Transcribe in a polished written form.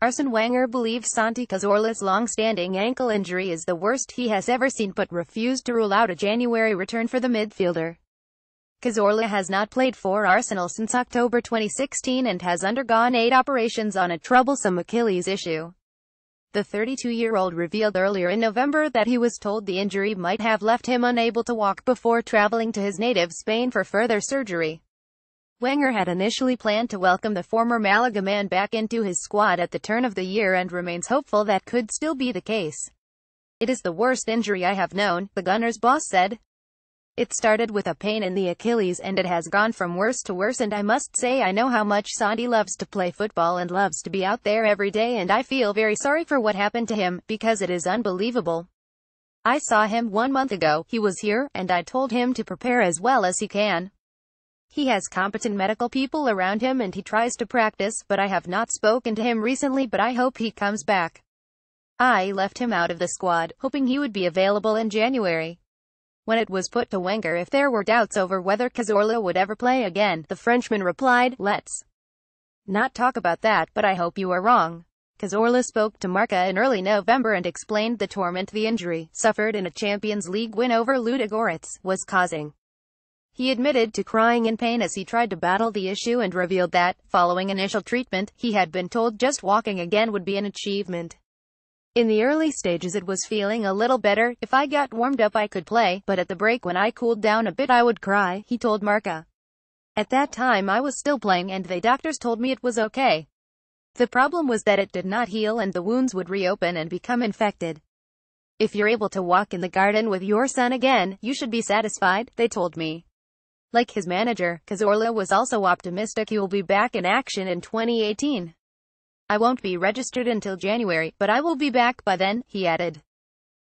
Arsene Wenger believes Santi Cazorla's long-standing ankle injury is the worst he has ever seen but refused to rule out a January return for the midfielder. Cazorla has not played for Arsenal since October 2016 and has undergone 8 operations on a troublesome Achilles issue. The 32-year-old revealed earlier in November that he was told the injury might have left him unable to walk before traveling to his native Spain for further surgery. Wenger had initially planned to welcome the former Malaga man back into his squad at the turn of the year and remains hopeful that could still be the case. "It is the worst injury I have known," the Gunners boss said. "It started with a pain in the Achilles and it has gone from worse to worse, and I must say I know how much Santi loves to play football and loves to be out there every day, and I feel very sorry for what happened to him, because it is unbelievable. I saw him 1 month ago, he was here, and I told him to prepare as well as he can. He has competent medical people around him and he tries to practice, but I have not spoken to him recently, but I hope he comes back. I left him out of the squad, hoping he would be available in January." When it was put to Wenger if there were doubts over whether Cazorla would ever play again, the Frenchman replied, "Let's not talk about that, but I hope you are wrong." Cazorla spoke to Marca in early November and explained the torment the injury, suffered in a Champions League win over Ludogorets, was causing. He admitted to crying in pain as he tried to battle the issue and revealed that, following initial treatment, he had been told just walking again would be an achievement. "In the early stages it was feeling a little better. If I got warmed up I could play, but at the break when I cooled down a bit I would cry," he told Marca. "At that time I was still playing and the doctors told me it was okay. The problem was that it did not heal and the wounds would reopen and become infected. If you're able to walk in the garden with your son again, you should be satisfied, they told me." Like his manager, Cazorla was also optimistic he will be back in action in 2018. "I won't be registered until January, but I will be back by then," he added.